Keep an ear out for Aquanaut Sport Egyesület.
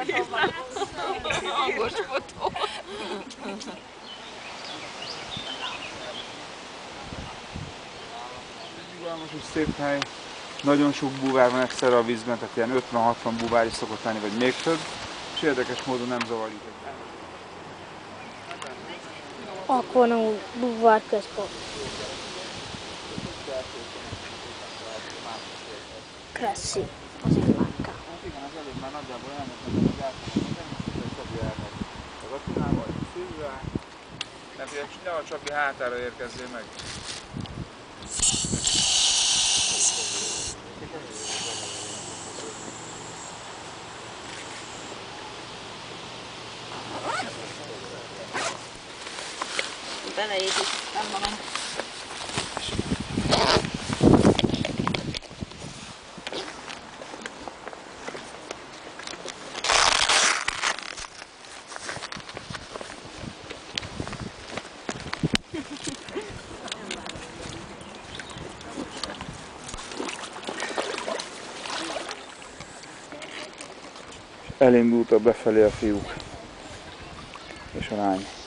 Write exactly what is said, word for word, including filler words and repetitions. Hangos fotó. Nyugalmas és szép hely. Nagyon sok búvár van egyszerre a vízben, tehát ilyen ötven-hatvan búvár is szokott lenni, vagy még több. És érdekes módon nem zavarjuk egyet. Aquanaut Búvár Központ. Köszi. Az egy márka. Igen, az előbb már nagyjából elmondtam, hogy a Csabi elmegy az Attinával, a szűrűvel. Tehát, hogy ne a Csabi hátára érkezzél meg. Belejét is, nem ma meg. Elindultak befelé a fiúk és a lány.